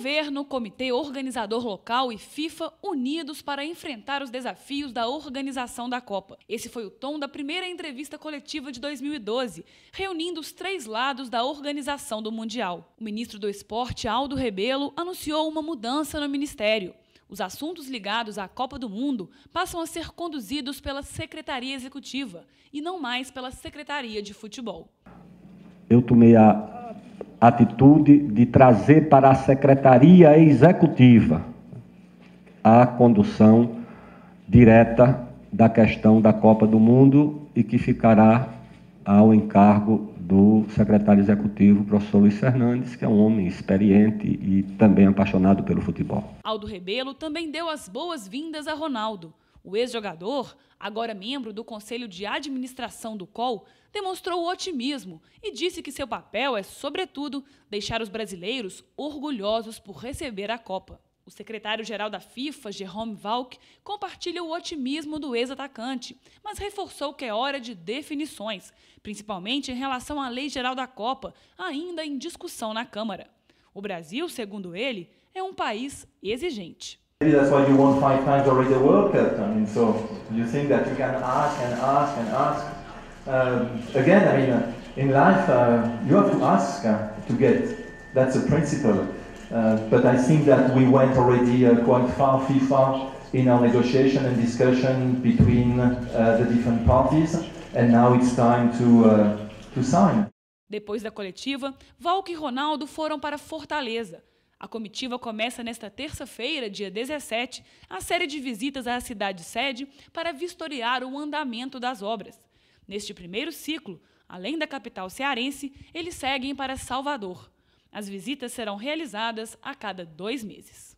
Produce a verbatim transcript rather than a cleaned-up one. Governo, Comitê Organizador Local e FIFA unidos para enfrentar os desafios da organização da Copa. Esse foi o tom da primeira entrevista coletiva de dois mil e doze, reunindo os três lados da organização do Mundial. O ministro do Esporte, Aldo Rebelo, anunciou uma mudança no ministério. Os assuntos ligados à Copa do Mundo passam a ser conduzidos pela Secretaria Executiva e não mais pela Secretaria de Futebol. Eu tomei a atitude de trazer para a Secretaria Executiva a condução direta da questão da Copa do Mundo e que ficará ao encargo do secretário executivo, professor Luiz Fernandes, que é um homem experiente e também apaixonado pelo futebol. Aldo Rebelo também deu as boas-vindas a Ronaldo. O ex-jogador, agora membro do Conselho de Administração do C O L, demonstrou otimismo e disse que seu papel é, sobretudo, deixar os brasileiros orgulhosos por receber a Copa. O secretário-geral da FIFA, Jérôme Valcke, compartilha o otimismo do ex-atacante, mas reforçou que é hora de definições, principalmente em relação à Lei Geral da Copa, ainda em discussão na Câmara. O Brasil, segundo ele, é um país exigente. That's why you won five times already the World Cup. I mean, so you think that you can ask and ask and ask. Um, again, I mean, in life uh, you have to ask uh, to get. That's a principle. Uh, but I think that we went already uh, quite far, FIFA, in our negotiation and discussion between uh, the different parties, and now it's time to uh, to sign. Depois da coletiva, Valcke e Ronaldo foram para Fortaleza. A comitiva começa nesta terça-feira, dia dezessete, a série de visitas à cidade-sede para vistoriar o andamento das obras. Neste primeiro ciclo, além da capital cearense, eles seguem para Salvador. As visitas serão realizadas a cada dois meses.